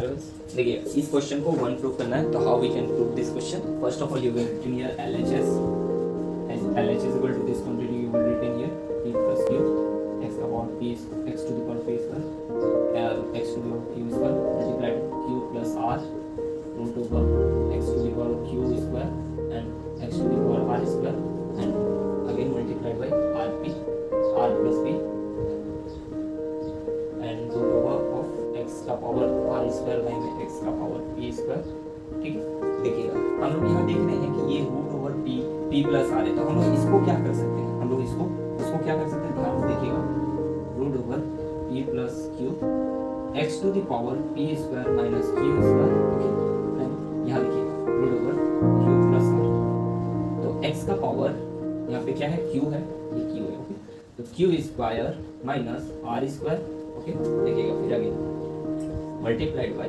देखिए इस क्वेश्चन को वन प्रूव करना है, तो how we can prove this question. First of all you will written here LHS and LHS equal to this quantity you will return here p plus q x upon p x to the power p square and x to the power q square multiplied by q plus r root over x to the power q square and x to the power r square and again multiplied by r plus p and root over x का power r square by में x का power p square. ठीक है, देखिएगा हम लोग यहाँ देख रहे हैं कि ये root over p plus r है, तो हम लोग इसको क्या कर सकते हैं, हम लोग इसको क्या कर सकते हैं, ध्यान से देखिएगा root over p plus q x to the power p square minus q square. Okay यहाँ देखिएगा root over q plus r, तो x का पावर यहाँ पे क्या है q है, ये q है। ओके तो q square minus r square. Okay देखिएगा फिर आगे multiplied by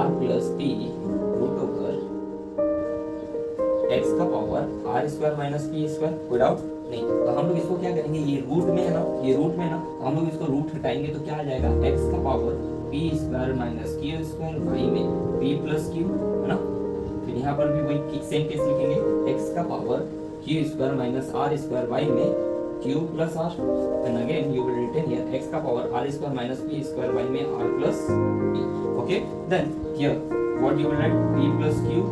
r plus p root over x का power r square minus p square without नहीं, तो हम लोग इसको क्या करेंगे, ये रूट में है ना तो हम लोग इसको रूट हटाएंगे तो क्या आ जाएगा x का power p square minus q square y में p plus q है ना। फिर यहाँ पर भी वही सेम केस लिखेंगे x का power q square minus r square y में q plus r and again you will return here x का power r square minus p square y में r plus p। okay then here what you will write p plus q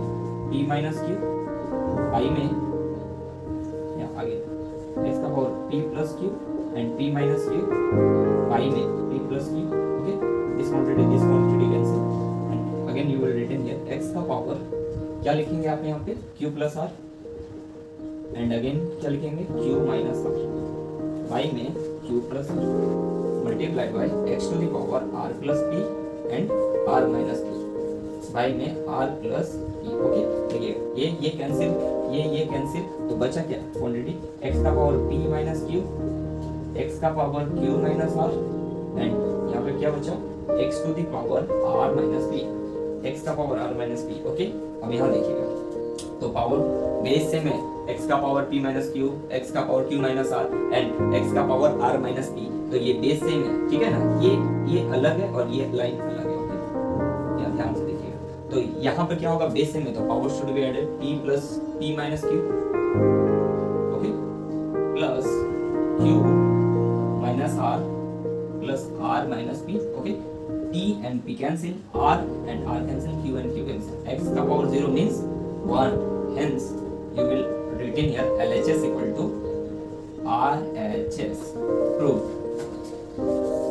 p minus q y में या आगे x का power p plus q and p minus q y में p plus q। okay this quantity cancel and again you will return here x का power क्या लिखेंगे आप यहाँ पे q plus r and again क्या लिखेंगे q minus r y में q plus r multiplied by x to the power r plus p and r minus p y में r plus p। ओके देखिए ये कैंसिल तो बचा क्या quantity x का power p minus q x का power q minus r and यहाँ पे क्या बचा x to the power r minus p x का power r minus p। Okay अब यहाँ देखिएगा तो पावर बेस सेम है x का power p minus q x का power q minus r and x का पावर r minus p, तो ये बेस सेम है। ठीक है ना, ये अलग है और ये लाइन अलग है। ओके यहाँ ध्यान से देखिएगा तो यहाँ पे क्या होगा बेस सेम है तो power should be added p plus p minus q okay plus q minus r plus r minus p। Okay t and p cancel, r and r cancel, q and q cancel, x का power 0 means 1, hence you will written here LHS equal to RHS proved।